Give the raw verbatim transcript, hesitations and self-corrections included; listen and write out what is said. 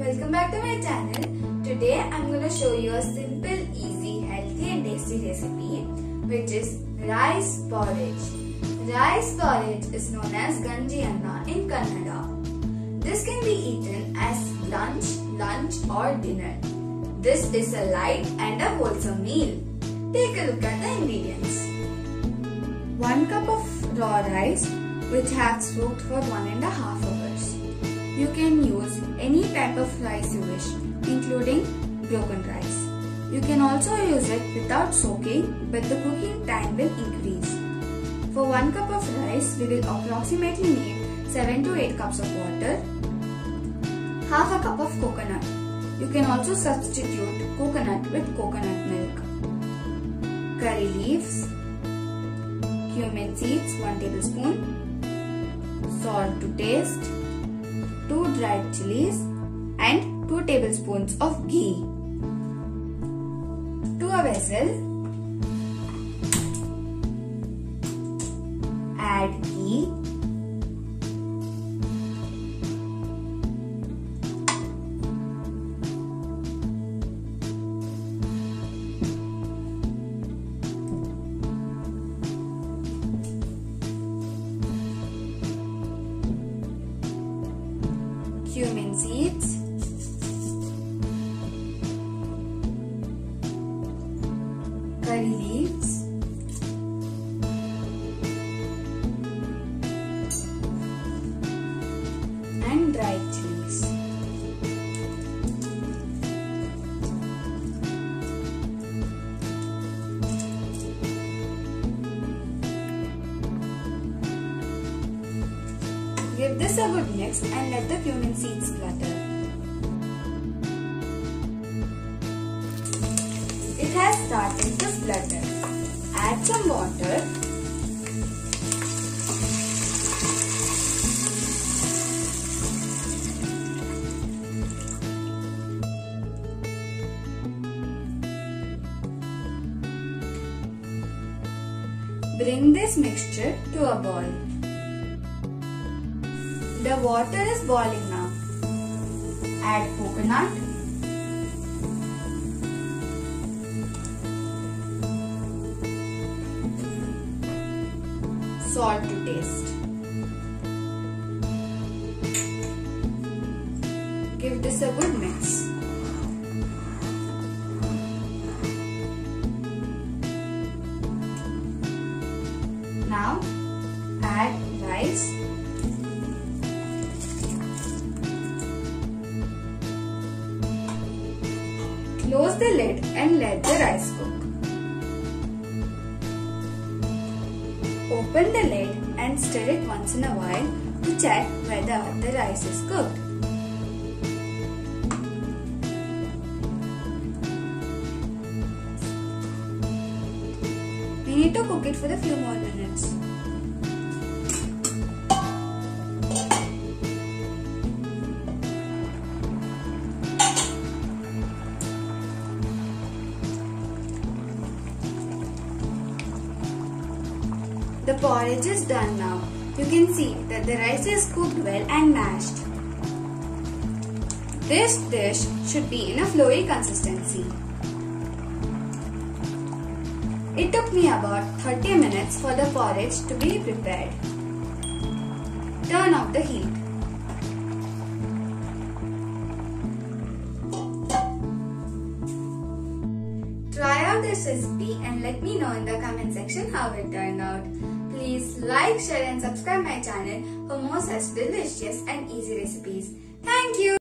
Welcome back to my channel. Today I'm going to show you a simple, easy, healthy and tasty recipe, which is rice porridge. Rice porridge is known as Ganjianna in Kannada. This can be eaten as lunch, lunch or dinner. This is a light and a wholesome meal. Take a look at the ingredients. one cup of raw rice, which have soaked for one and a half hours. You can use any type of rice you wish, including broken rice. You can also use it without soaking, but the cooking time will increase. For one cup of rice, we will approximately need seven to eight cups of water, half a cup of coconut. You can also substitute coconut with coconut milk, curry leaves, cumin seeds one tablespoon, salt to taste, two dried chilies and two tablespoons of ghee. To a vessel, add ghee, cumin seeds, curry leaves, and dried chilies. Give this a good mix and let the cumin seeds flutter. It has started to flutter. Add some water. Bring this mixture to a boil. The water is boiling now. Add coconut, salt to taste. Give this a good mix. Now add rice, close the lid and let the rice cook. Open the lid and stir it once in a while to check whether the rice is cooked. We need to cook it for a few more minutes. The porridge is done now. You can see that the rice is cooked well and mashed. This dish should be in a flowy consistency. It took me about thirty minutes for the porridge to be prepared. Turn off the heat. Try out this recipe and let me know in the comment section how it turned out. Please like, share and subscribe my channel for more such delicious and easy recipes. Thank you!